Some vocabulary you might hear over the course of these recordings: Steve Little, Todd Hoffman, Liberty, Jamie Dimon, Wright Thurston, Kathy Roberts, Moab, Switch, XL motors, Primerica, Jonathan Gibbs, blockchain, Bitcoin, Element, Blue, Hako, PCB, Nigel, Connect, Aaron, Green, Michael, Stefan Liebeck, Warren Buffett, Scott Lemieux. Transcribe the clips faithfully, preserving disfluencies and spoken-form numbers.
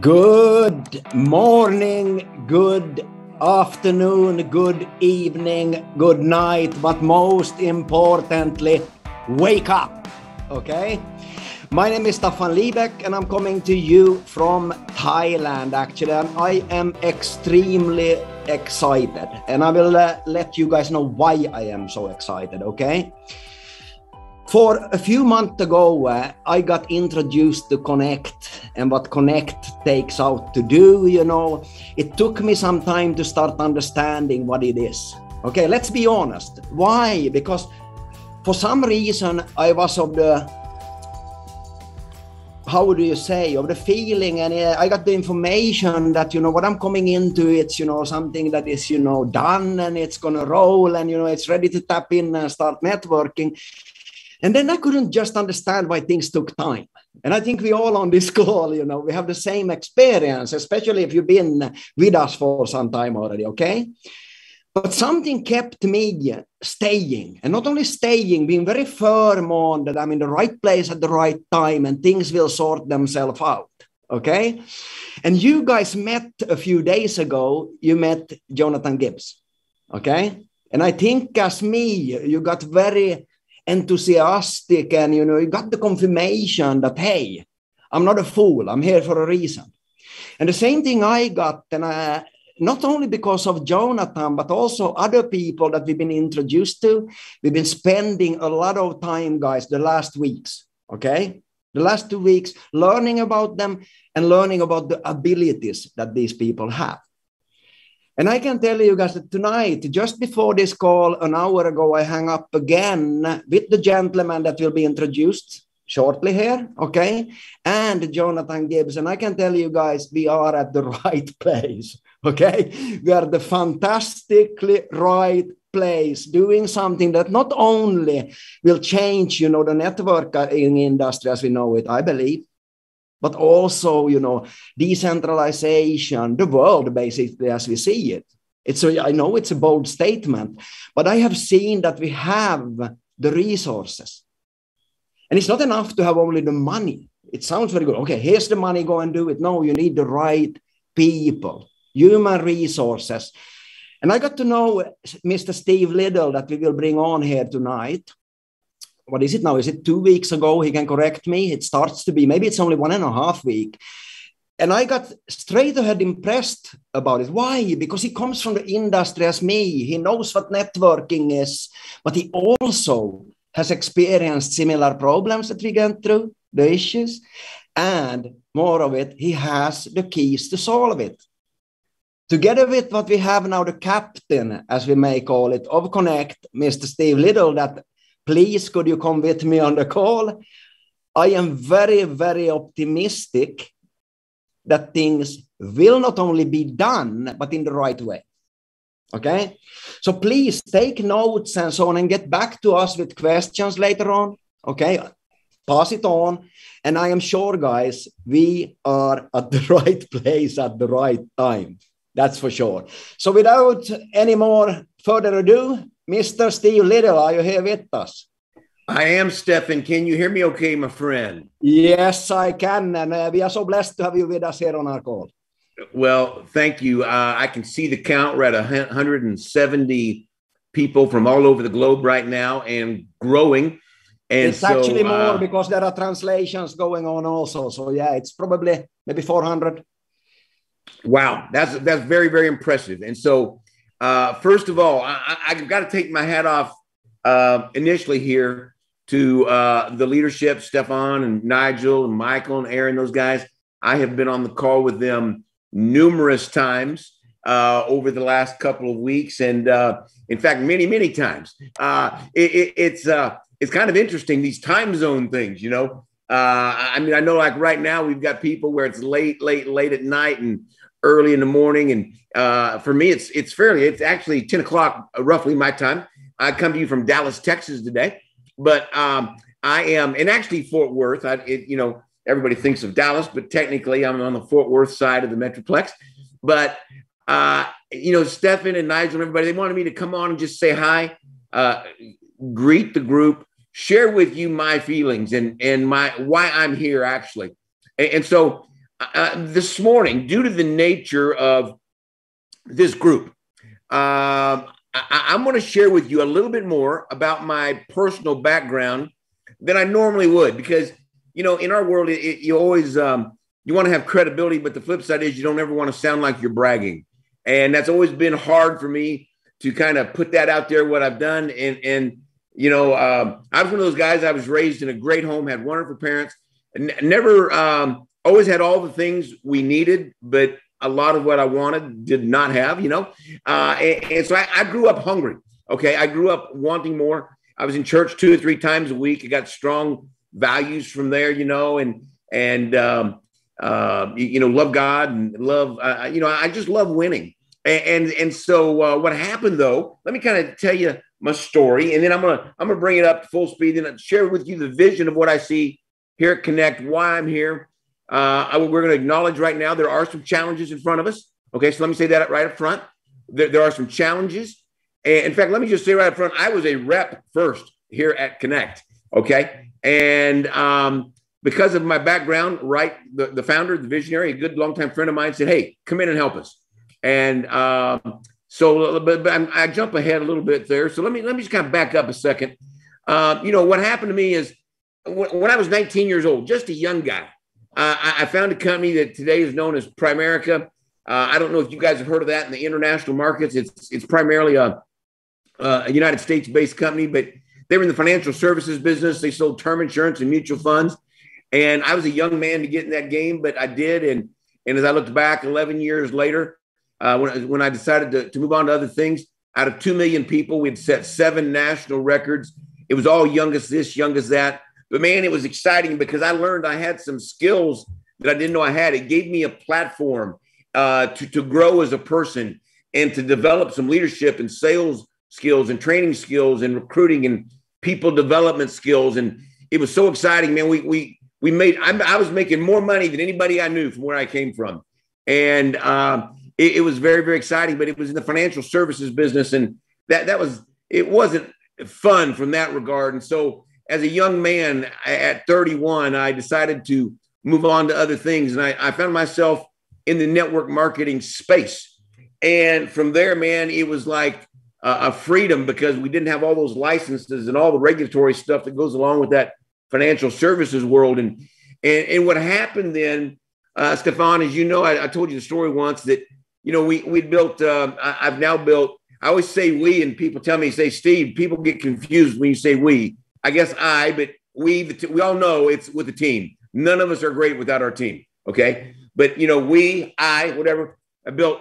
Good morning, good afternoon, good evening, good night, but most importantly, wake up, okay? My name is Stefan Liebeck and I'm coming to you from Thailand actually, and I am extremely excited and I will uh, let you guys know why I am so excited, okay? For a few months ago, uh, I got introduced to Connect and what Connect takes out to do, you know. It took me some time to start understanding what it is. Okay, let's be honest. Why? Because for some reason I was of the, how do you say, of the feeling, and uh, I got the information that, you know, what I'm coming into, it's, you know, something that is, you know, done and it's gonna roll and, you know, it's ready to tap in and start networking. And then I couldn't just understand why things took time. And I think we all on this call, you know, we have the same experience, especially if you've been with us for some time already, okay? But something kept me staying, and not only staying, being very firm on that I'm in the right place at the right time and things will sort themselves out, okay? And you guys met a few days ago, you met Jonathan Gibbs, okay? And I think as me, you got very enthusiastic and, you know, you got the confirmation that, hey, I'm not a fool, I'm here for a reason. And the same thing I got, and I, not only because of Jonathan, but also other people that we've been introduced to, we've been spending a lot of time, guys, the last weeks, okay? The last two weeks, learning about them and learning about the abilities that these people have. And I can tell you guys that tonight, just before this call, an hour ago, I hung up again with the gentleman that will be introduced shortly here, okay? And Jonathan Gibbs. And I can tell you guys, we are at the right place, okay? We are the fantastically right place, doing something that not only will change, you know, the networking industry as we know it, I believe, but also, you know, decentralization, the world basically as we see it. It's a, I know it's a bold statement, but I have seen that we have the resources. And it's not enough to have only the money. It sounds very good. Okay, here's the money, go and do it. No, you need the right people, human resources. And I got to know Mister Steve Little that we will bring on here tonight. What is it now? Is it two weeks ago? He can correct me. It starts to be, maybe it's only one and a half week. And I got straight ahead impressed about it. Why? Because he comes from the industry as me. He knows what networking is, but he also has experienced similar problems that we went through, the issues, and more of it, he has the keys to solve it. Together with what we have now, the captain, as we may call it, of Connect, Mister Steve Little, that please, could you come with me on the call? I am very, very optimistic that things will not only be done, but in the right way. Okay? So please take notes and so on and get back to us with questions later on. Okay? Pass it on. And I am sure, guys, we are at the right place at the right time. That's for sure. So without any more further ado, Mister Steve Little, are you here with us? I am, Stefan. Can you hear me okay, my friend? Yes, I can. And uh, we are so blessed to have you with us here on our call. Well, thank you. Uh, I can see the count. We're at one hundred seventy people from all over the globe right now and growing. And it's so, actually more uh, because there are translations going on also. So, yeah, it's probably maybe four hundred. Wow. That's, that's very, very impressive. And so, Uh, first of all, I, I've got to take my hat off uh, initially here to uh, the leadership, Stefan and Nigel and Michael and Aaron, those guys. I have been on the call with them numerous times uh, over the last couple of weeks. And uh, in fact, many, many times. Uh, it, it, it's uh, it's kind of interesting, these time zone things, you know. Uh, I mean, I know like right now we've got people where it's late, late, late at night and early in the morning. And uh, for me, it's it's fairly, it's actually ten o'clock, roughly my time. I come to you from Dallas, Texas today, but um, I am, and actually Fort Worth, I, it, you know, everybody thinks of Dallas, but technically I'm on the Fort Worth side of the Metroplex. But, uh, you know, Stefan and Nigel and everybody, they wanted me to come on and just say hi, uh, greet the group, share with you my feelings and, and my why I'm here actually. And, and so uh, this morning, due to the nature of this group, uh, I- I'm going to share with you a little bit more about my personal background than I normally would, because, you know, in our world, it, it, you always um, you want to have credibility, but the flip side is you don't ever want to sound like you're bragging. And that's always been hard for me to kind of put that out there, what I've done. And, and you know, uh, I was one of those guys. I was raised in a great home, had wonderful parents, and never um, always had all the things we needed, but a lot of what I wanted did not have, you know. Uh, and, and so I, I grew up hungry, okay? I grew up wanting more. I was in church two or three times a week. I got strong values from there, you know, and, and um, uh, you, you know, love God and love, uh, you know, I just love winning. And and, and so uh, what happened, though, let me kind of tell you my story, and then I'm going to I'm gonna bring it up full speed and share with you the vision of what I see here at Connect, why I'm here. Uh, I, we're going to acknowledge right now there are some challenges in front of us. Okay, so let me say that right up front. There, there are some challenges. And in fact, let me just say right up front, I was a rep first here at Connect, okay? And um, because of my background, right, the, the founder, the visionary, a good longtime friend of mine said, hey, come in and help us. And um, so but, but I jump ahead a little bit there. So let me let me just kind of back up a second. Uh, you know, what happened to me is when, when I was nineteen years old, just a young guy, uh, I, I found a company that today is known as Primerica. Uh, I don't know if you guys have heard of that in the international markets. It's it's primarily a, a United States-based company, but they were in the financial services business. They sold term insurance and mutual funds. And I was a young man to get in that game, but I did. And, and as I looked back eleven years later, Uh, when, when I decided to, to move on to other things, out of two million people, we'd set seven national records. It was all youngest this, youngest that. But, man, it was exciting because I learned I had some skills that I didn't know I had. It gave me a platform uh, to, to grow as a person and to develop some leadership and sales skills and training skills and recruiting and people development skills. And it was so exciting, man. We we we made – I was making more money than anybody I knew from where I came from. And um, – It, it was very, very exciting, but it was in the financial services business. And that, that was, it wasn't fun from that regard. And so as a young man at thirty-one, I decided to move on to other things. And I, I found myself in the network marketing space. And from there, man, it was like uh, a freedom because we didn't have all those licenses and all the regulatory stuff that goes along with that financial services world. And, and, and what happened then, uh, Stefan, as you know, I, I told you the story once that, you know, we we built, uh, I've now built, I always say we, and people tell me, say, Steve, people get confused when you say we. I guess I, but we, the t- we all know it's with the team. None of us are great without our team, okay? But, you know, we, I, whatever, I built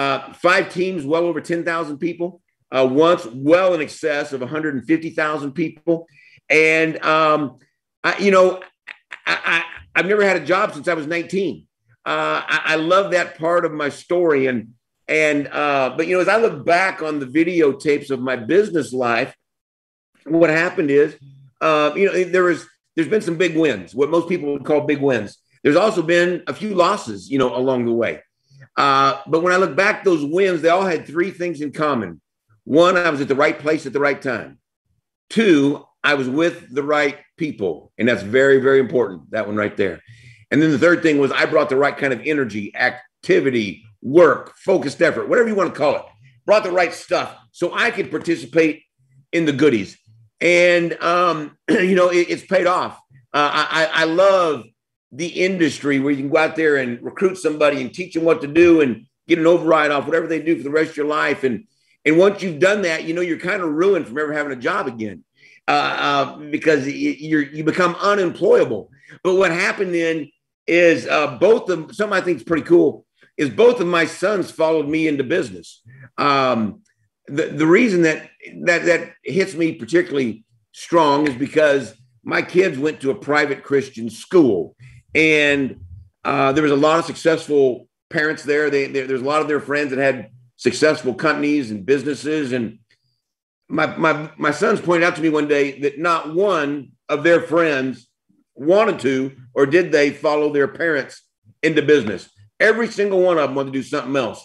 uh, five teams, well over ten thousand people, uh, once well in excess of one hundred fifty thousand people. And, um, I, you know, I, I, I've never had a job since I was nineteen. Uh, I, I love that part of my story. And, and, uh, but, you know, as I look back on the videotapes of my business life, what happened is, uh, you know, there was, there's been some big wins, what most people would call big wins. There's also been a few losses, you know, along the way. Uh, but when I look back, those wins, they all had three things in common. One, I was at the right place at the right time. Two, I was with the right people. And that's very, very important. That one right there. And then the third thing was I brought the right kind of energy, activity, work, focused effort, whatever you want to call it, brought the right stuff so I could participate in the goodies. And, um, you know, it, it's paid off. Uh, I, I love the industry where you can go out there and recruit somebody and teach them what to do and get an override off whatever they do for the rest of your life. And, and once you've done that, you know, you're kind of ruined from ever having a job again uh, uh, because you're, you become unemployable. But what happened then is uh, both of something I think is pretty cool is both of my sons followed me into business. Um, the, the reason that, that that hits me particularly strong is because my kids went to a private Christian school, and uh, there was a lot of successful parents there. They, they, there's a lot of their friends that had successful companies and businesses. And my, my, my sons pointed out to me one day that not one of their friends wanted to, or did they follow their parents into business? Every single one of them wanted to do something else.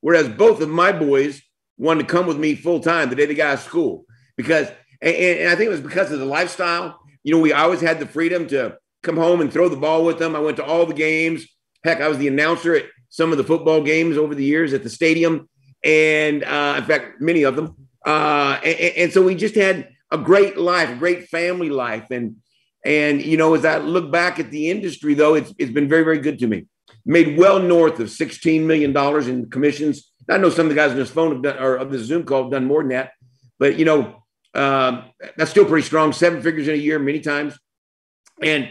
Whereas both of my boys wanted to come with me full time the day they got out of school, because, and, and I think it was because of the lifestyle. You know, we always had the freedom to come home and throw the ball with them. I went to all the games. Heck, I was the announcer at some of the football games over the years at the stadium. And uh, in fact, many of them. Uh, and, and so we just had a great life, a great family life. And, and, you know, as I look back at the industry, though, it's it's been very, very good to me. Made well north of sixteen million dollars in commissions. I know some of the guys on this phone have done, or of this Zoom call have done more than that. But, you know, um, that's still pretty strong. Seven figures in a year, many times. And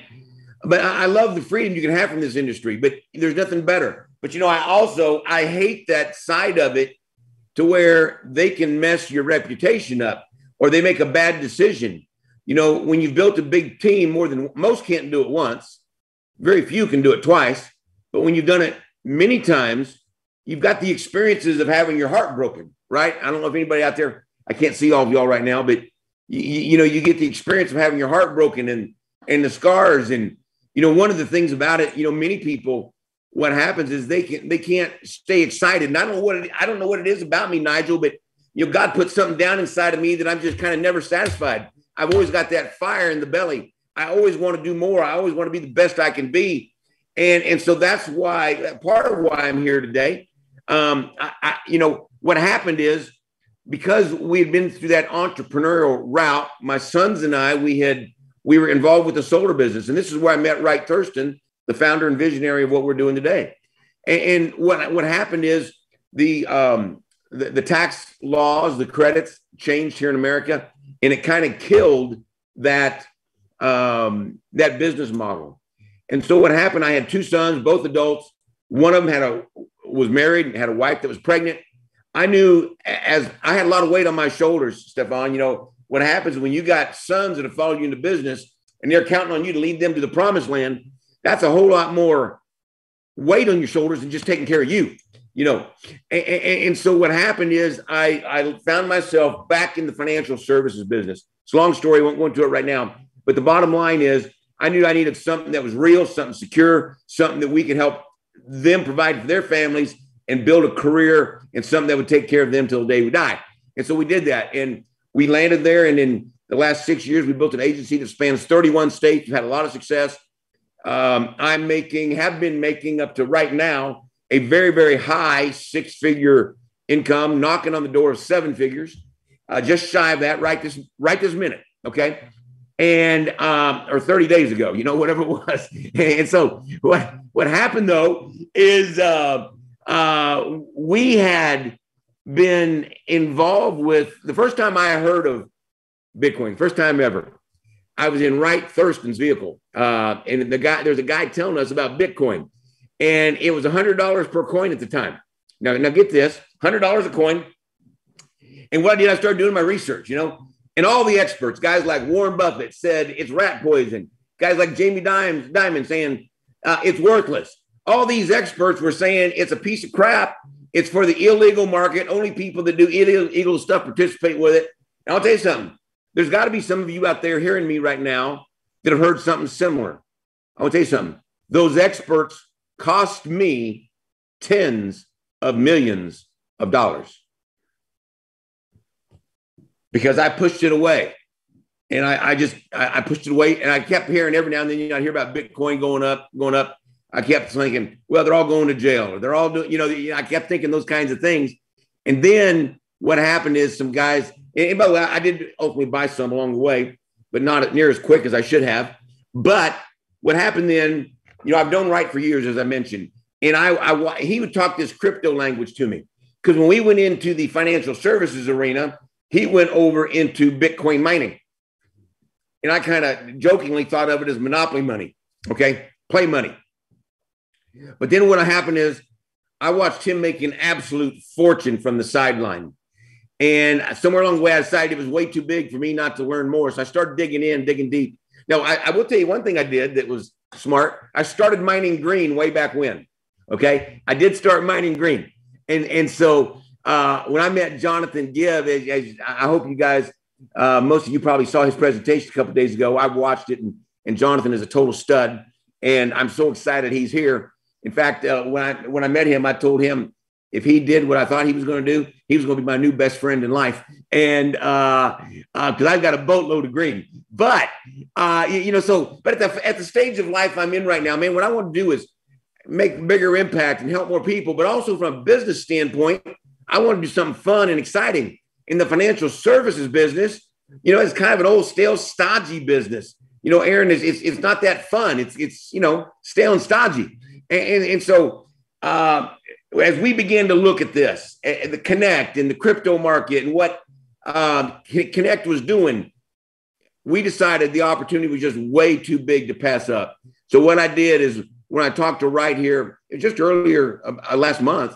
but I love the freedom you can have from this industry, but there's nothing better. But, you know, I also I hate that side of it to where they can mess your reputation up or they make a bad decision. You know, when you've built a big team, more than most can't do it once. Very few can do it twice. But when you've done it many times, you've got the experiences of having your heart broken, right? I don't know if anybody out there, I can't see all of y'all right now, but, you, you know, you get the experience of having your heart broken and and the scars. And, you know, one of the things about it, you know, many people, what happens is they can they can't stay excited. And I don't know what it, I don't know what it is about me, Nigel, but you know, God put something down inside of me that I'm just kind of never satisfied. I've always got that fire in the belly. I always want to do more. I always want to be the best I can be. And and so that's why part of why I'm here today. Um, I, I, you know, what happened is because we had been through that entrepreneurial route, my sons and I, we had we were involved with the solar business. And this is where I met Wright Thurston, the founder and visionary of what we're doing today. And, and what what happened is the, um, the the tax laws, the credits changed here in America, and it kind of killed that um, that business model. And so what happened, I had two sons, both adults. One of them had a, was married and had a wife that was pregnant. I knew as I had a lot of weight on my shoulders, Stefan, you know, what happens when you got sons that have followed you into business and they're counting on you to lead them to the promised land, that's a whole lot more weight on your shoulders than just taking care of you, you know. And, and, and so what happened is I, I found myself back in the financial services business. It's a long story. I won't go into it right now. But the bottom line is, I knew I needed something that was real, something secure, something that we could help them provide for their families and build a career and something that would take care of them till the day we die. And so we did that. And we landed there. And in the last six years, we built an agency that spans thirty-one states. We've had a lot of success. Um, I'm making, have been making up to right now, a very, very high six-figure income, knocking on the door of seven figures, uh, just shy of that right this, right this minute, okay? And, um, or thirty days ago, you know, whatever it was. And so what, what happened though, is, uh, uh, we had been involved with the first time I heard of Bitcoin, first time ever, I was in Wright Thurston's vehicle. Uh, and the guy, there's a guy telling us about Bitcoin and it was a hundred dollars per coin at the time. Now, now get this, hundred dollars a coin. And what I did, I started doing my research, you know. And all the experts, guys like Warren Buffett said it's rat poison. Guys like Jamie Dimon, Dimon saying uh, it's worthless. All these experts were saying it's a piece of crap. It's for the illegal market. Only people that do illegal stuff participate with it. And I'll tell you something. There's got to be some of you out there hearing me right now that have heard something similar. I'll tell you something. Those experts cost me tens of millions of dollars, because I pushed it away and I, I just, I, I pushed it away and I kept hearing every now and then, you know, I hear about Bitcoin going up, going up. I kept thinking, well, they're all going to jail or they're all doing, you know, I kept thinking those kinds of things. And then what happened is some guys, and by the way, I did ultimately buy some along the way, but not near as quick as I should have. But what happened then, you know, I've known Wright for years, as I mentioned, and I, I he would talk this crypto language to me, because when we went into the financial services arena, he went over into Bitcoin mining. And I kind of jokingly thought of it as monopoly money, okay? Play money. But then what happened is I watched him make an absolute fortune from the sideline. And somewhere along the way, I decided it was way too big for me not to learn more. So I started digging in, digging deep. Now, I, I will tell you one thing I did that was smart. I started mining green way back when, okay? I did start mining green. And, and so... Uh, when I met Jonathan Gibbs, as, as I hope you guys, uh, most of you probably saw his presentation a couple of days ago. I watched it, and, and Jonathan is a total stud, and I'm so excited he's here. In fact, uh, when I when I met him, I told him if he did what I thought he was going to do, he was going to be my new best friend in life, and because uh, uh, I've got a boatload of green. But uh, you, you know, so but at the at the stage of life I'm in right now, man, what I want to do is make bigger impact and help more people. But also from a business standpoint, I want to do something fun and exciting. In the financial services business, you know, it's kind of an old, stale, stodgy business. You know, Aaron, it's, it's, it's not that fun. It's, it's you know, stale and stodgy. And, and, and so uh, as we begin to look at this, at the Connect and the crypto market and what uh, Connect was doing, we decided the opportunity was just way too big to pass up. So what I did is when I talked to Wright here just earlier uh, last month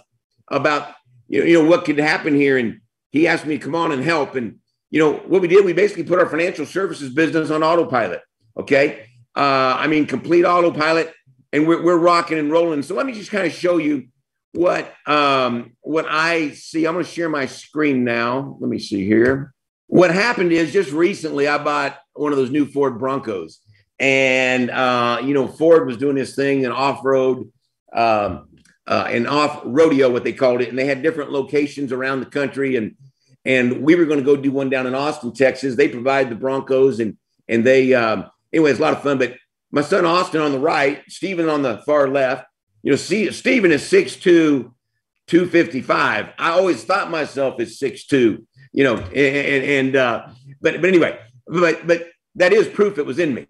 about, you know, you know, what could happen here. And he asked me to come on and help. And, you know, what we did, we basically put our financial services business on autopilot. Okay. Uh, I mean, complete autopilot, and we're, we're rocking and rolling. So let me just kind of show you what, um, what I see. I'm going to share my screen now. Let me see here. What happened is just recently I bought one of those new Ford Broncos, and, uh, you know, Ford was doing this thing, an off-road, um, uh, an off rodeo, what they called it. And they had different locations around the country. And, and we were going to go do one down in Austin, Texas. They provide the Broncos, and, and they, um, anyway, it's a lot of fun. But my son Austin on the right, Steven on the far left, you know, see, Steven is six two, two fifty-five. I always thought myself as six two. You know, and, and uh, but, but anyway, but, but that is proof it was in me.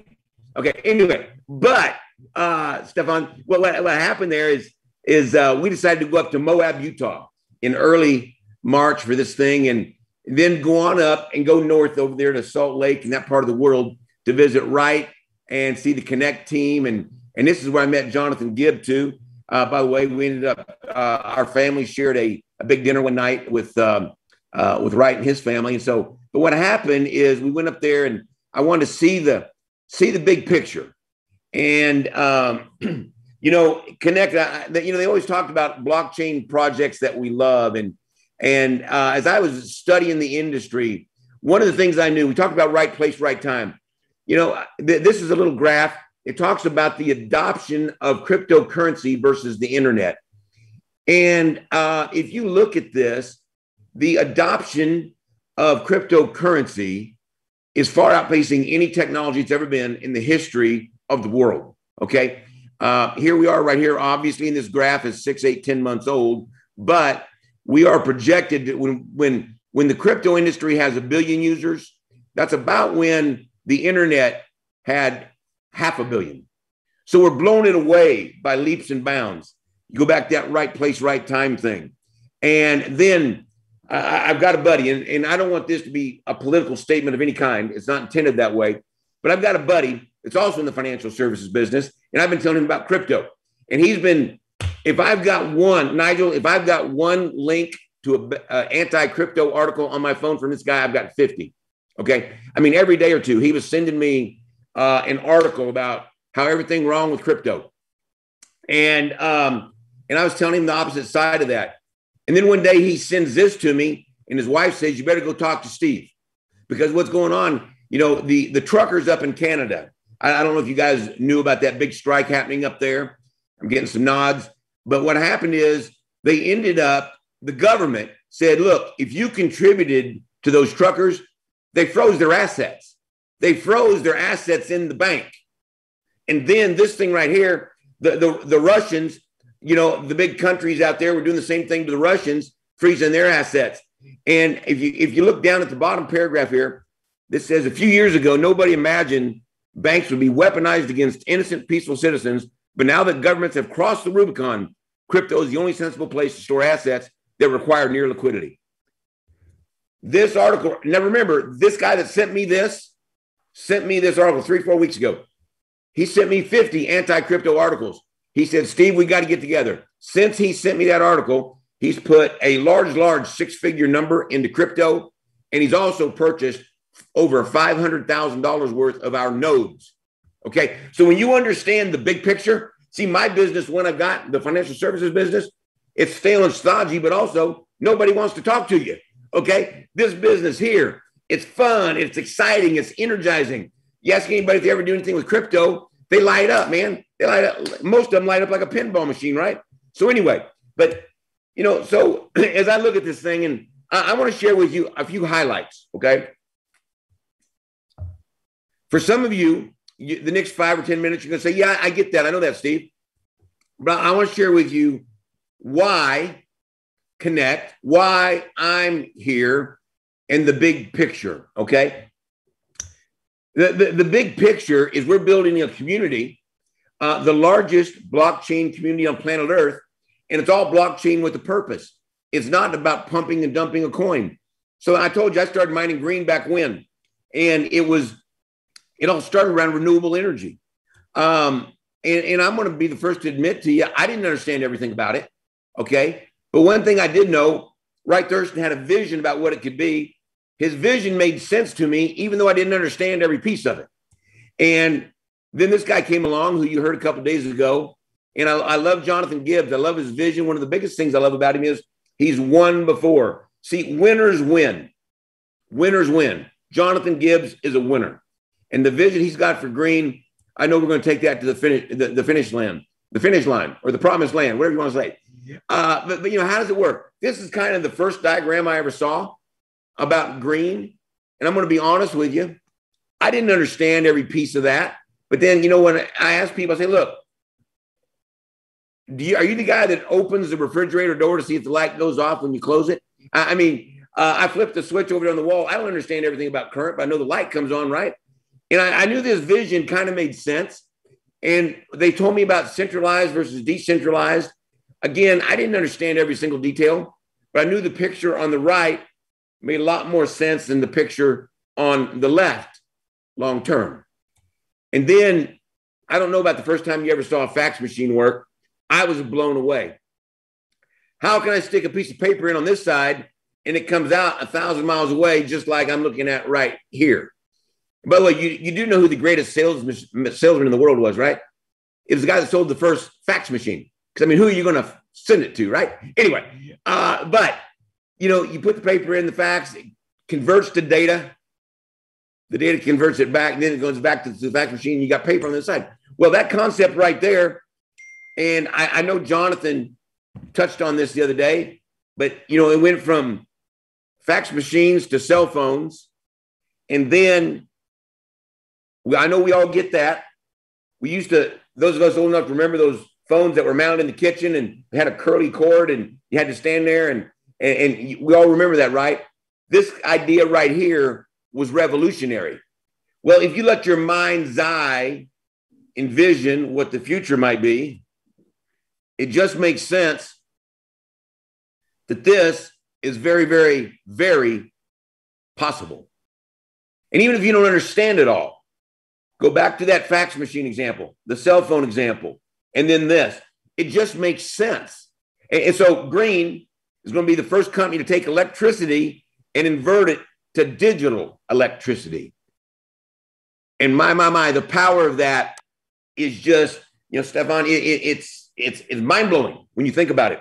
Okay. Anyway, but, uh, Stefan, what, what, what happened there is, is, uh, we decided to go up to Moab, Utah in early March for this thing, and then go on up and go north over there to Salt Lake and that part of the world to visit Wright and see the Connect team. And, and this is where I met Jonathan Gibbs too. Uh, by the way, we ended up, uh, our family shared a, a big dinner one night with, um, Uh, with Wright and his family. And so, but what happened is we went up there, and I wanted to see the, see the big picture. And, um, you know, Connect, I, you know, they always talked about blockchain projects that we love. And, and uh, as I was studying the industry, one of the things I knew, we talked about right place, right time. You know, th this is a little graph. It talks about the adoption of cryptocurrency versus the internet. And uh, if you look at this, the adoption of cryptocurrency is far outpacing any technology it's ever been in the history of the world. Okay. Uh, here we are right here. Obviously, in this graph is six, eight, ten months old, but we are projected that when, when, when the crypto industry has a billion users, that's about when the internet had half a billion. So we're blown it away by leaps and bounds. You go back to that right place, right time thing. And then I've got a buddy, and, and I don't want this to be a political statement of any kind. It's not intended that way, but I've got a buddy that's also in the financial services business, and I've been telling him about crypto. And he's been, if I've got one, Nigel, if I've got one link to an uh, anti-crypto article on my phone from this guy, I've got fifty, okay? I mean, every day or two, he was sending me uh, an article about how everything wrong with crypto. And, um, and I was telling him the opposite side of that. And then one day he sends this to me, and his wife says, you better go talk to Steve, because what's going on, you know, the, the truckers up in Canada, I, I don't know if you guys knew about that big strike happening up there. I'm getting some nods. But what happened is they ended up, the government said, look, if you contributed to those truckers, they froze their assets. They froze their assets in the bank. And then this thing right here, the, the, the Russians, you know, the big countries out there were doing the same thing to the Russians, freezing their assets. And if you if you look down at the bottom paragraph here, this says, a few years ago, nobody imagined banks would be weaponized against innocent, peaceful citizens. But now that governments have crossed the Rubicon, crypto is the only sensible place to store assets that require near liquidity. This article, now remember, this guy that sent me this, sent me this article three, four weeks ago. He sent me fifty anti-crypto articles. He said, Steve, we got to get together. Since he sent me that article, he's put a large, large six-figure number into crypto, and he's also purchased over five hundred thousand dollars worth of our nodes, okay? So when you understand the big picture, see, my business, when I've got the financial services business, it's stale and stodgy, but also nobody wants to talk to you, okay? This business here, it's fun, it's exciting, it's energizing. You ask anybody if they ever do anything with crypto, they light up, man. They light up. Most of them light up like a pinball machine, right? So anyway, but, you know, so as I look at this thing, and I, I want to share with you a few highlights, okay? For some of you, you the next five or ten minutes, you're going to say, yeah, I get that. I know that, Steve. but I want to share with you why Connect, why I'm here, and the big picture, okay? The, the, the big picture is we're building a community, uh, the largest blockchain community on planet Earth, and it's all blockchain with a purpose. It's not about pumping and dumping a coin. So I told you I started mining green back when, and it was, it all started around renewable energy. Um, and, and I'm going to be the first to admit to you, I didn't understand everything about it, okay? But one thing I did know, Wright Thurston had a vision about what it could be. His vision made sense to me, even though I didn't understand every piece of it. And then this guy came along, who you heard a couple of days ago, and I, I love Jonathan Gibbs. I love his vision. One of the biggest things I love about him is he's won before. See, winners win. Winners win. Jonathan Gibbs is a winner. And the vision he's got for Green, I know we're going to take that to the finish, the, the finish line, the finish line or the promised land, whatever you want to say. Uh, but, but, you know, how does it work? This is kind of the first diagram I ever saw about Green. And I'm going to be honest with you. I didn't understand every piece of that. But then, you know, when I ask people, I say, look, do you, are you the guy that opens the refrigerator door to see if the light goes off when you close it? I, I mean, uh, I flipped the switch over there on the wall. I don't understand everything about current, but I know the light comes on, right? And I, I knew this vision kind of made sense. And they told me about centralized versus decentralized. Again, I didn't understand every single detail, but I knew the picture on the right made a lot more sense than the picture on the left long term. And then I don't know about the first time you ever saw a fax machine work. I was blown away. How can I stick a piece of paper in on this side and it comes out a thousand miles away, just like I'm looking at right here? By the way, you, you do know who the greatest salesman, salesman in the world was, right? It was the guy that sold the first fax machine. Because, I mean, who are you going to send it to, right? Anyway, uh, but, you know, you put the paper in the fax, it converts to data. The data converts it back, and then it goes back to the fax machine. You got paper on the side. Well, that concept right there, and I, I know Jonathan touched on this the other day, but, you know, it went from fax machines to cell phones, and then I know we all get that. We used to, those of us old enough to remember those phones that were mounted in the kitchen and had a curly cord and you had to stand there and, and, and we all remember that, right? This idea right here was revolutionary. Well, if you let your mind's eye envision what the future might be, it just makes sense that this is very, very, very possible. And even if you don't understand it all, go back to that fax machine example, the cell phone example, and then this, it just makes sense. And, and so Green is going to be the first company to take electricity and invert it to digital electricity. And my, my, my, the power of that is just, you know, Stefan, it, it, it's, it's, it's mind-blowing when you think about it.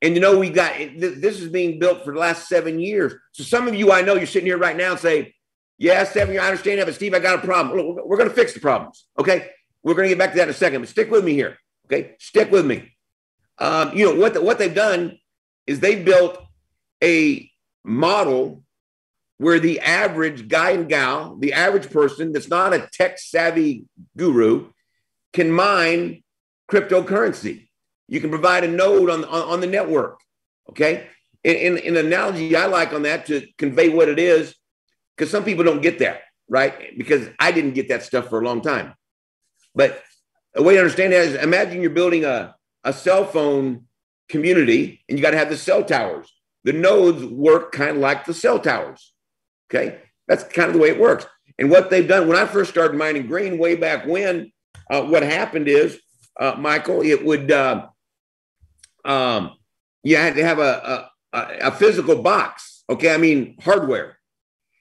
And, you know, we got, this is being built for the last seven years. So some of you, I know you're sitting here right now and say, yeah, seven years, I understand that, but Steve, I got a problem. Look, we're going to fix the problems, okay? We're going to get back to that in a second, but stick with me here, okay? Stick with me. Um, you know, what the, what they've done is they've built a model where the average guy and gal, the average person that's not a tech-savvy guru, can mine cryptocurrency. You can provide a node on, on, on the network, okay? And an analogy I like on that to convey what it is, because some people don't get that, right? Because I didn't get that stuff for a long time. But a way to understand that is imagine you're building a, a cell phone community and you got to have the cell towers. The nodes work kind of like the cell towers, okay? That's kind of the way it works. And what they've done, when I first started mining green way back when, uh, what happened is, uh, Michael, it would, uh, um, you had to have a, a, a physical box, okay? I mean, hardware.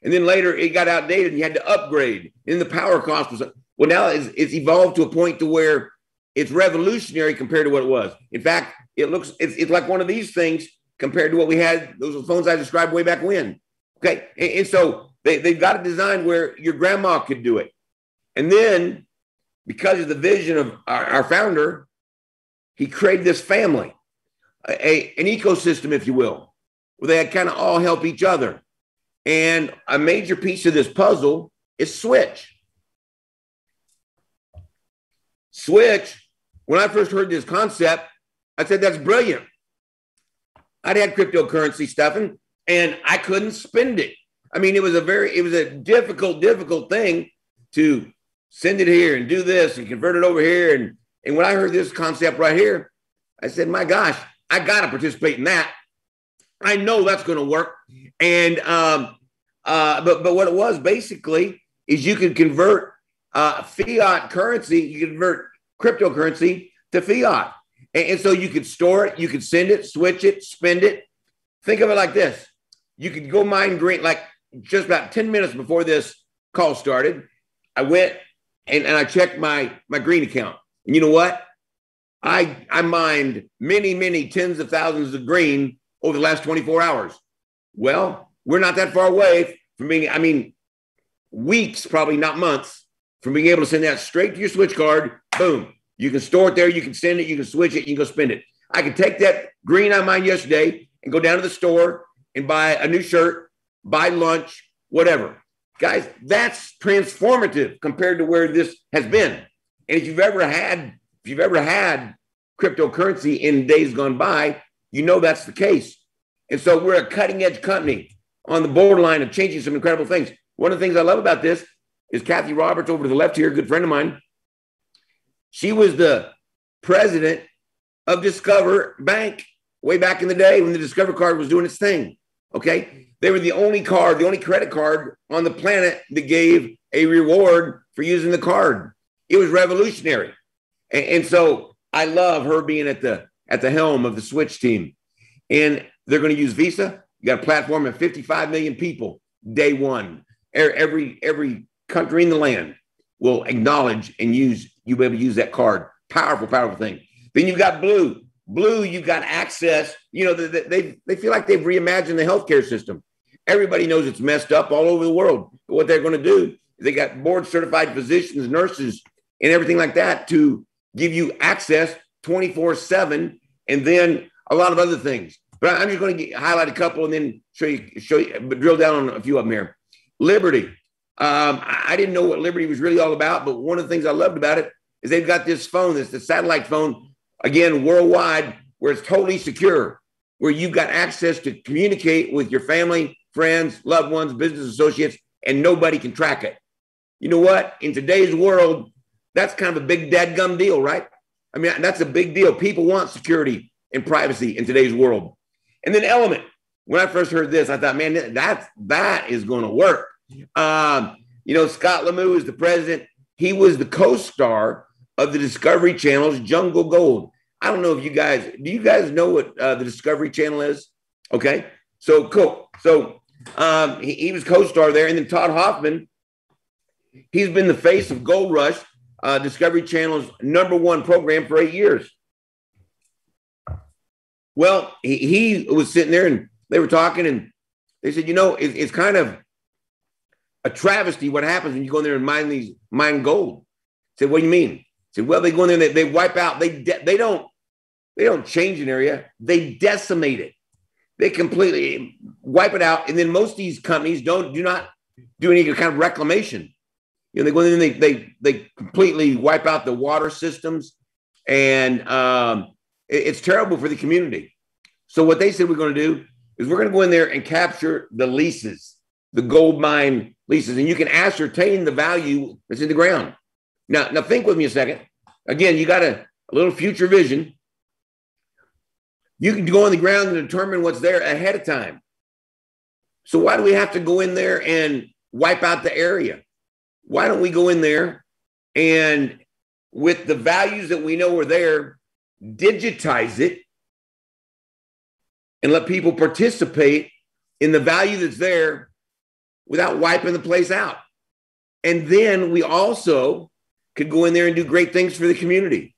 And then later it got outdated and you had to upgrade. And the power cost was... Well, now it's, it's evolved to a point to where it's revolutionary compared to what it was. In fact, it looks it's, it's like one of these things compared to what we had. Those were phones I described way back when. Okay, and, and so they, they've got a design where your grandma could do it. And then because of the vision of our, our founder, he created this family, a, a, an ecosystem, if you will, where they had kind of all help each other. And a major piece of this puzzle is Switch. Switch When I first heard this concept, I said, that's brilliant. I'd had cryptocurrency, Stefan, and I couldn't spend it. I mean, it was a very, it was a difficult, difficult thing to send it here and do this and convert it over here. And, and when I heard this concept right here, I said, my gosh, I got to participate in that. I know that's going to work. And, um, uh, but, but what it was basically is you could convert uh, fiat currency, you convert cryptocurrency to fiat. And, and so you could store it, you could send it, switch it, spend it. Think of it like this. You could go mine green, like just about ten minutes before this call started, I went and, and I checked my, my green account. And you know what? I, I mined many, many tens of thousands of green over the last twenty-four hours. Well, we're not that far away from being, I mean, weeks, probably not months, from being able to send that straight to your Switch card. Boom. You can store it there. You can send it. You can switch it. You can go spend it. I can take that green I mined yesterday and go down to the store and buy a new shirt, buy lunch, whatever. Guys, that's transformative compared to where this has been. And if you've ever had, if you've ever had cryptocurrency in days gone by, you know that's the case. And so we're a cutting-edge company on the borderline of changing some incredible things. One of the things I love about this is Kathy Roberts over to the left here, a good friend of mine. She was the president of Discover Bank way back in the day when the Discover card was doing its thing, okay? They were the only card, the only credit card on the planet that gave a reward for using the card. It was revolutionary. And, and so I love her being at the at the helm of the Switch team. And they're going to use Visa. You got a platform of fifty-five million people day one. Every, every country in the land will acknowledge and use, you'll be able to use that card. Powerful, powerful thing. Then you've got Blue. Blue, you've got access. You know, they, they, they feel like they've reimagined the healthcare system. Everybody knows it's messed up all over the world. But what they're going to do, they got board certified physicians, nurses, and everything like that to give you access twenty-four seven, and then a lot of other things. But I'm just going to get, highlight a couple and then show you, show you, but drill down on a few of them here. Liberty. Um, I didn't know what Liberty was really all about, but one of the things I loved about it is they've got this phone, this the satellite phone, again, worldwide, where it's totally secure, where you've got access to communicate with your family, friends, loved ones, business associates, and nobody can track it. You know what? In today's world, that's kind of a big dadgum deal, right? I mean, that's a big deal. People want security and privacy in today's world. And then Element. When I first heard this, I thought, man, that's, that is going to work. Um, you know, Scott Lemieux is the president. He was the co-star of the Discovery Channel's Jungle Gold. I don't know if you guys, do you guys know what uh, the Discovery Channel is? Okay. So cool. So um, he, he was co-star there. And then Todd Hoffman, he's been the face of Gold Rush, Uh, Discovery Channel's number one program for eight years. Well, he, he was sitting there and they were talking and they said, you know, it, it's kind of a travesty what happens when you go in there and mine these mine gold. I said, what do you mean? I said, well, they go in there and they, they wipe out. They de- they don't they don't change an area. They decimate it. They completely wipe it out. And then most of these companies don't do not do any kind of reclamation. You know, they go in and they, they, they completely wipe out the water systems, and um, it, it's terrible for the community. So what they said we're going to do is we're going to go in there and capture the leases, the gold mine leases, and you can ascertain the value that's in the ground. Now, now think with me a second. Again, you got a, a little future vision. You can go on the ground and determine what's there ahead of time. So why do we have to go in there and wipe out the area? Why don't we go in there and with the values that we know are there, digitize it and let people participate in the value that's there without wiping the place out? And then we also could go in there and do great things for the community.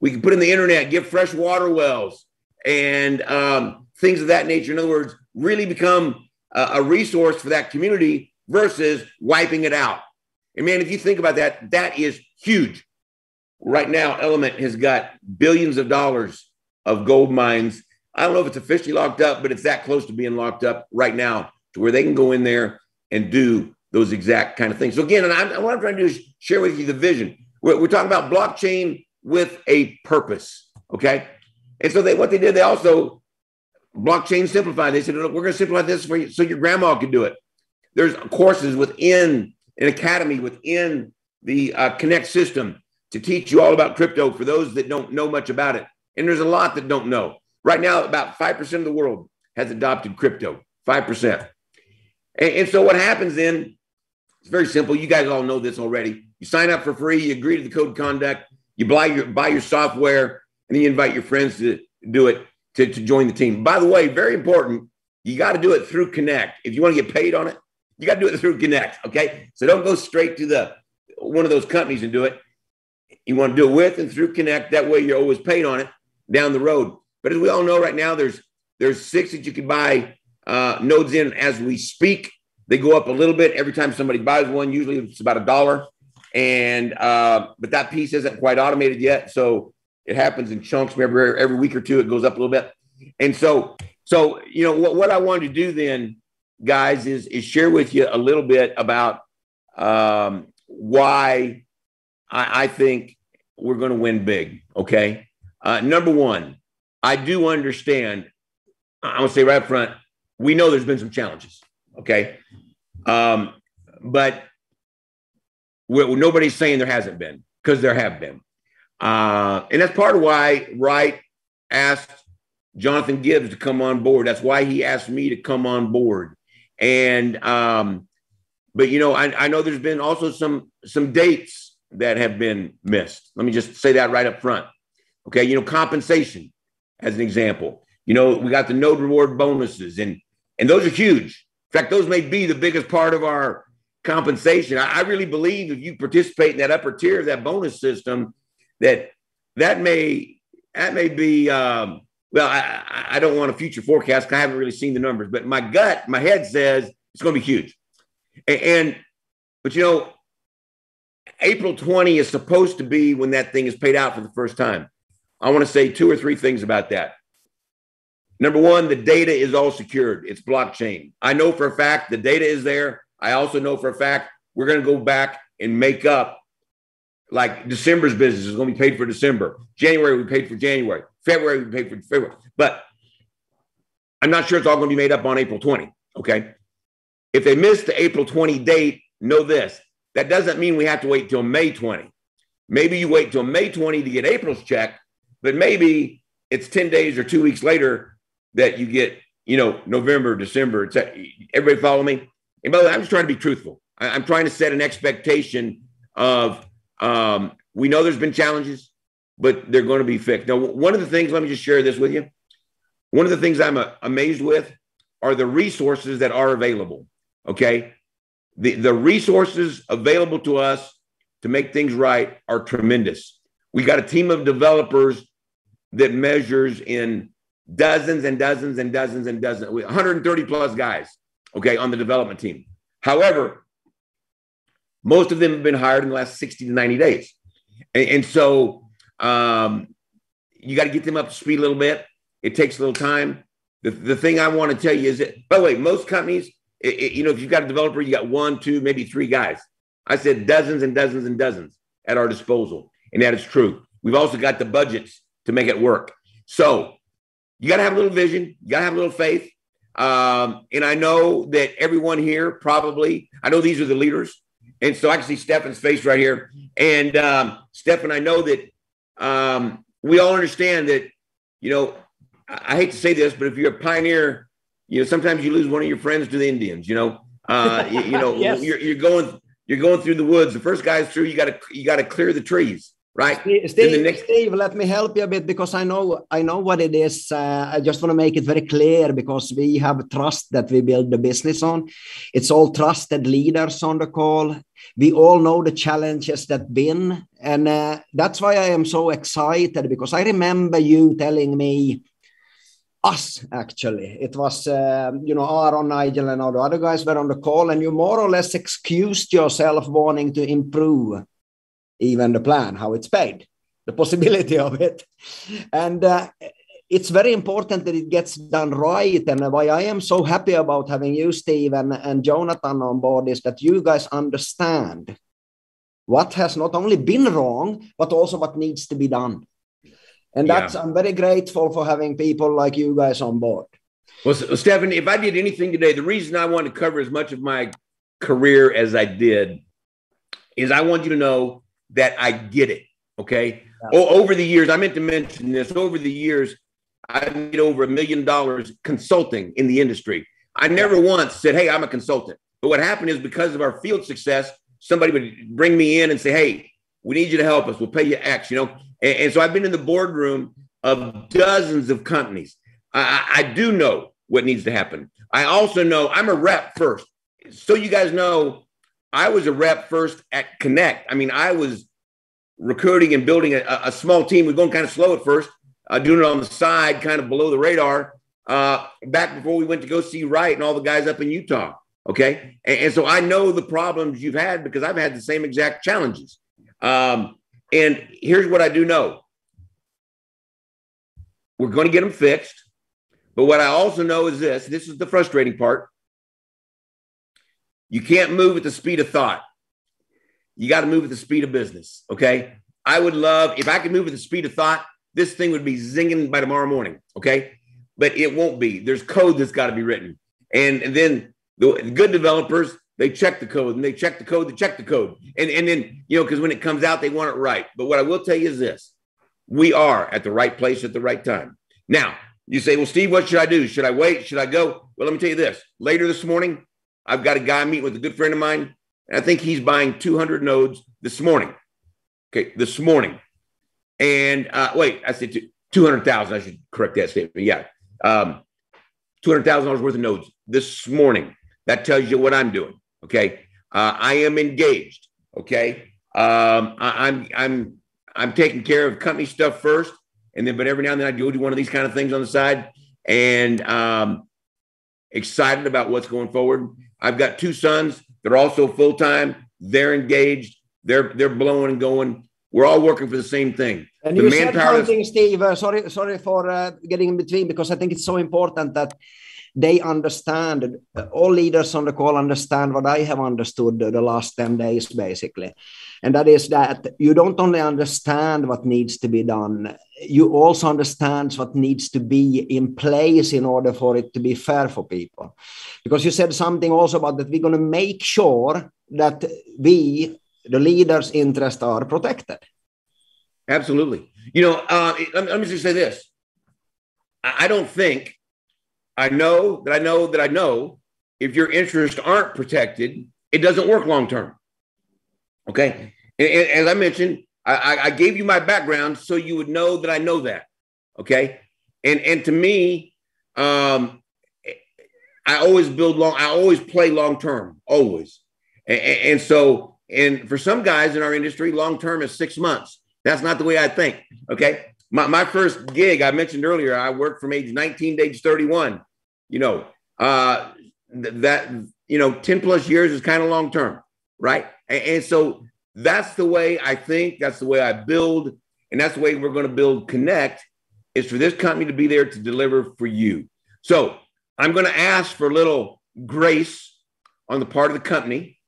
We could put in the internet, give fresh water wells and um, things of that nature. In other words, really become a, a resource for that community versus wiping it out. And man, if you think about that, that is huge. Right now, Element has got billions of dollars of gold mines. I don't know if it's officially locked up, but it's that close to being locked up right now to where they can go in there and do those exact kind of things. So again, and I'm, what I'm trying to do is share with you the vision. We're, we're talking about blockchain with a purpose, okay? And so they, what they did, they also blockchain simplified. They said, look, we're going to simplify this for you so your grandma can do it. There's courses within an academy, within the uh, Connect system to teach you all about crypto for those that don't know much about it. And there's a lot that don't know. Right now, about five percent of the world has adopted crypto, five percent. And, and so what happens then, it's very simple. You guys all know this already. You sign up for free. You agree to the code of conduct. You buy your, buy your software, and then you invite your friends to do it, to, to join the team. By the way, very important, you got to do it through Connect. If you want to get paid on it, you got to do it through Connect, okay? So don't go straight to the one of those companies and do it. You want to do it with and through Connect. That way you're always paid on it down the road. But as we all know right now, there's there's six that you can buy uh, nodes in as we speak. They go up a little bit every time somebody buys one. Usually it's about a dollar. And uh, but that piece isn't quite automated yet. So it happens in chunks. Every, every week or two, it goes up a little bit. And so, so you know, what, what I wanted to do then, guys, is, is share with you a little bit about um, why I, I think we're going to win big, okay? Uh, number one, I do understand, I'm going to say right up front, we know there's been some challenges, okay? Um, but we're, nobody's saying there hasn't been, because there have been. Uh, and that's part of why Wright asked Jonathan Gibbs to come on board. That's why he asked me to come on board. And, um, but, you know, I, I know there's been also some, some dates that have been missed. Let me just say that right up front. Okay. You know, compensation as an example, you know, we got the node reward bonuses and, and those are huge. In fact, those may be the biggest part of our compensation. I, I really believe if you participate in that upper tier of that bonus system, that that may, that may be, um, well, I, I don't want a future forecast because I haven't really seen the numbers, but my gut, my head says it's going to be huge. And, and, but you know, April twentieth is supposed to be when that thing is paid out for the first time. I want to say two or three things about that. Number one, the data is all secured. It's blockchain. I know for a fact the data is there. I also know for a fact we're going to go back and make up, like December's business is going to be paid for December. January we paid for January. February we paid for February. But I'm not sure it's all going to be made up on April twentieth, okay? If they miss the April twentieth date, know this. That doesn't mean we have to wait till May twentieth. Maybe you wait till May twentieth to get April's check, but maybe it's ten days or two weeks later that you get, you know, November, December, et cetera. Everybody follow me? And by the way, I'm just trying to be truthful. I'm trying to set an expectation of um, we know there's been challenges, but they're going to be fixed. Now, one of the things, let me just share this with you. One of the things I'm uh, amazed with are the resources that are available, okay? The, the resources available to us to make things right are tremendous. We got a team of developers that measures in dozens and dozens and dozens and dozens, one hundred thirty plus guys, okay, on the development team. However, most of them have been hired in the last sixty to ninety days. And, and so um, you got to get them up to speed a little bit. It takes a little time. The, the thing I want to tell you is that, by the way, most companies, it, it, you know, if you've got a developer, you got one, two, maybe three guys. I said dozens and dozens and dozens at our disposal. And that is true. We've also got the budgets to make it work. So you got to have a little vision. You got to have a little faith. Um, and I know that everyone here probably, I know these are the leaders. And so I can see Stefan's face right here. And um, Stefan, I know that um, we all understand that, you know, I, I hate to say this, but if you're a pioneer, you know, sometimes you lose one of your friends to the Indians, you know, uh, you, you know, yes. you're, you're going, you're going through the woods. The first guy's through, you got to, you got to clear the trees. Right. Steve, the next Steve, let me help you a bit because I know I know what it is. Uh, I just want to make it very clear because we have trust that we build the business on. It's all trusted leaders on the call. We all know the challenges that been. And uh, that's why I am so excited because I remember you telling me, us actually, it was, uh, you know, Aaron, Nigel and all the other guys were on the call and you more or less excused yourself wanting to improve. Even the plan, how it's paid, the possibility of it. And uh, it's very important that it gets done right. And why I am so happy about having you, Steve, and, and Jonathan on board is that you guys understand what has not only been wrong, but also what needs to be done. And that's, yeah. I'm very grateful for having people like you guys on board. Well, Stefan, if I did anything today, the reason I want to cover as much of my career as I did is I want you to know that I get it. Okay. Yeah. O- over the years, I meant to mention this, over the years, I made over a million dollars consulting in the industry. I never once said, hey, I'm a consultant. But what happened is because of our field success, somebody would bring me in and say, hey, we need you to help us. We'll pay you X, you know. And, and so I've been in the boardroom of dozens of companies. I, I do know what needs to happen. I also know I'm a rep first. So you guys know I was a rep first at Connect. I mean, I was recruiting and building a, a small team. We're going kind of slow at first, uh, doing it on the side, kind of below the radar, uh, back before we went to go see Wright and all the guys up in Utah. Okay. And, and so I know the problems you've had because I've had the same exact challenges. Um, and here's what I do know. We're going to get them fixed. But what I also know is this, this is the frustrating part. You can't move at the speed of thought. You got to move at the speed of business. Okay. I would love, if I could move at the speed of thought, this thing would be zinging by tomorrow morning. Okay. But it won't be. There's code that's got to be written. And, and then the good developers, they check the code and they check the code, they check the code. And, and then, you know, because when it comes out, they want it right. But what I will tell you is this, we are at the right place at the right time. Now, you say, well, Steve, what should I do? Should I wait? Should I go? Well, let me tell you this. Later this morning, I've got a guy meeting with a good friend of mine, and I think he's buying two hundred nodes this morning. Okay, this morning. And uh, wait, I said two hundred thousand. I should correct that statement. Yeah, um, two hundred thousand dollars worth of nodes this morning. That tells you what I'm doing. Okay, uh, I am engaged. Okay, um, I, I'm I'm I'm taking care of company stuff first, and then but every now and then I do do one of these kind of things on the side, and um, excited about what's going forward. I've got two sons. They're also full time. They're engaged. They're they're blowing and going. We're all working for the same thing. And the you said something, Steve. Uh, sorry, sorry for uh, getting in between because I think it's so important that they understand, uh, all leaders on the call understand what I have understood the last ten days, basically. And that is that you don't only understand what needs to be done, you also understand what needs to be in place in order for it to be fair for people. Because you said something also about that we're going to make sure that we, the leaders' interests are protected. Absolutely. You know, uh, let me just say this. I don't think I know that I know that I know if your interests aren't protected, it doesn't work long term. Okay. And, and as I mentioned, I, I gave you my background so you would know that I know that. Okay. And and to me, um, I always build long, I always play long term, always. And, and so, and for some guys in our industry, long term is six months. That's not the way I think. Okay. My my first gig, I mentioned earlier, I worked from age nineteen to age thirty-one. You know, uh, th- that, you know, ten plus years is kind of long term, right? And, and so that's the way I think, that's the way I build, and that's the way we're going to build Connect, is for this company to be there to deliver for you. So I'm going to ask for a little grace on the part of the company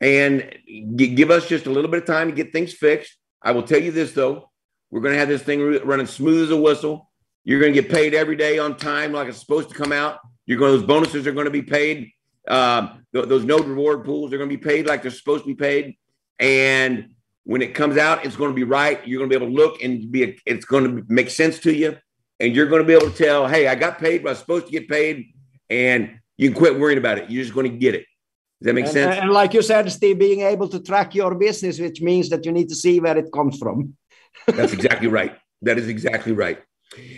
and g- give us just a little bit of time to get things fixed. I will tell you this, though. We're going to have this thing running smooth as a whistle. You're going to get paid every day on time like it's supposed to come out. You're going, those bonuses are going to be paid. Um, th- those node reward pools are going to be paid like they're supposed to be paid. And when it comes out, it's going to be right. You're going to be able to look and be. A, it's going to make sense to you. And you're going to be able to tell, hey, I got paid, but I was supposed to get paid. And you can quit worrying about it. You're just going to get it. Does that make and, sense? And like you said, Steve, being able to track your business, which means that you need to see where it comes from. That's exactly right. That is exactly right.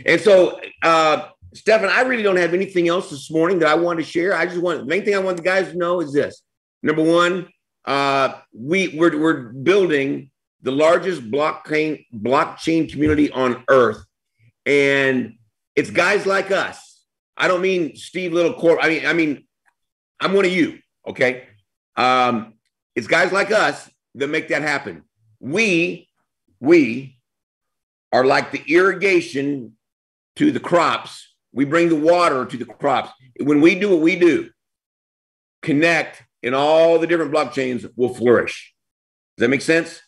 And so, uh, Stefan, I really don't have anything else this morning that I want to share. I just want, the main thing I want the guys to know is this. Number one, uh, we, we're, we're building the largest blockchain, blockchain community on earth. And it's guys like us. I don't mean Steve Little Corp. I mean, I mean, I'm one of you. Okay. Um, it's guys like us that make that happen. We We are like the irrigation to the crops. We bring the water to the crops. When we do what we do, Connect and all the different blockchains will flourish. Does that make sense?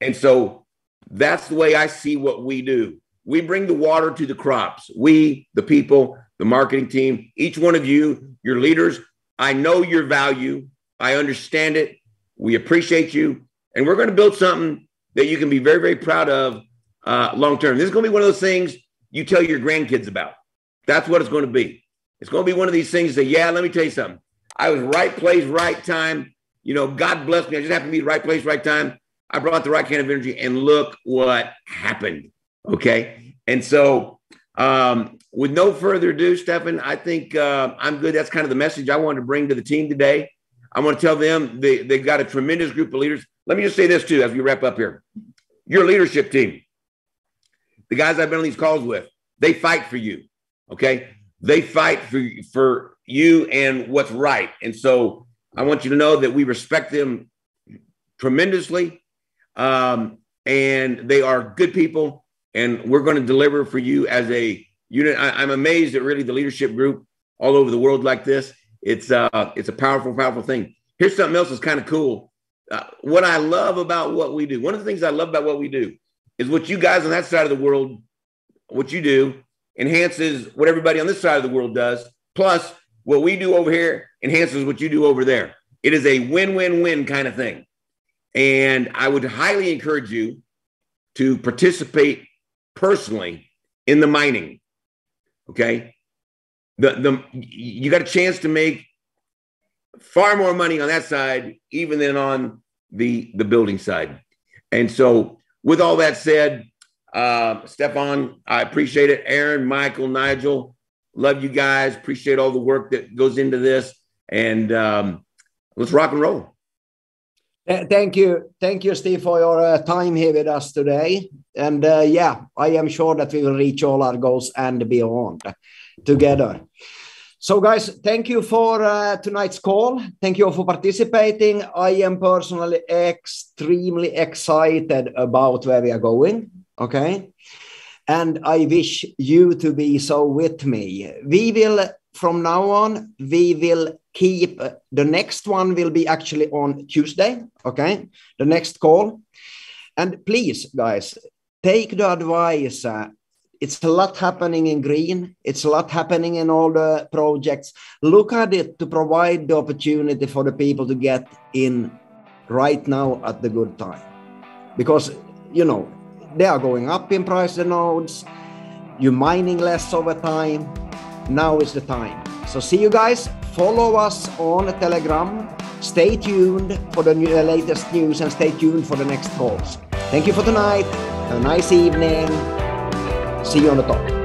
And so that's the way I see what we do. We bring the water to the crops. We, the people, the marketing team, each one of you, your leaders, I know your value. I understand it. We appreciate you. And we're going to build something that you can be very, very proud of uh, long-term. This is going to be one of those things you tell your grandkids about. That's what it's going to be. It's going to be one of these things that, yeah, let me tell you something. I was right place, right time. You know, God bless me. I just happened to be the right place, right time. I brought the right kind of energy, and look what happened, okay? And so um, with no further ado, Stefan, I think uh, I'm good. That's kind of the message I wanted to bring to the team today. I want to tell them they, they've got a tremendous group of leaders. Let me just say this, too, as we wrap up here. Your leadership team, the guys I've been on these calls with, they fight for you, okay? They fight for, for you and what's right. And so I want you to know that we respect them tremendously. Um, and they are good people, and we're going to deliver for you as a unit. I, I'm amazed at really the leadership group all over the world like this. It's uh, it's a powerful, powerful thing. Here's something else that's kind of cool. Uh, what I love about what we do, one of the things I love about what we do is what you guys on that side of the world, what you do enhances what everybody on this side of the world does. Plus what we do over here enhances what you do over there. It is a win-win-win kind of thing. And I would highly encourage you to participate personally in the mining, okay? The, the, you got a chance to make far more money on that side even than on the, the building side. And so with all that said, uh, Stefan, I appreciate it. Aaron, Michael, Nigel, love you guys. Appreciate all the work that goes into this. And um, let's rock and roll. Thank you. Thank you, Steve, for your uh, time here with us today. And uh, yeah, I am sure that we will reach all our goals and beyond together. So guys, thank you for uh, tonight's call. Thank you for participating. I am personally extremely excited about where we are going. Okay. And I wish you to be so with me. We will, from now on, we will keep uh, the next one will be actually on Tuesday, okay? The next call. And please, guys, take the advice. Uh, it's a lot happening in Green. It's a lot happening in all the projects. Look at it to provide the opportunity for the people to get in right now at the good time. Because, you know, they are going up in price, the nodes. You're mining less over time. Now is the time. So see you guys. Follow us on Telegram. Stay tuned for the new, latest news, and stay tuned for the next calls. Thank you for tonight. Have a nice evening. See you on the top.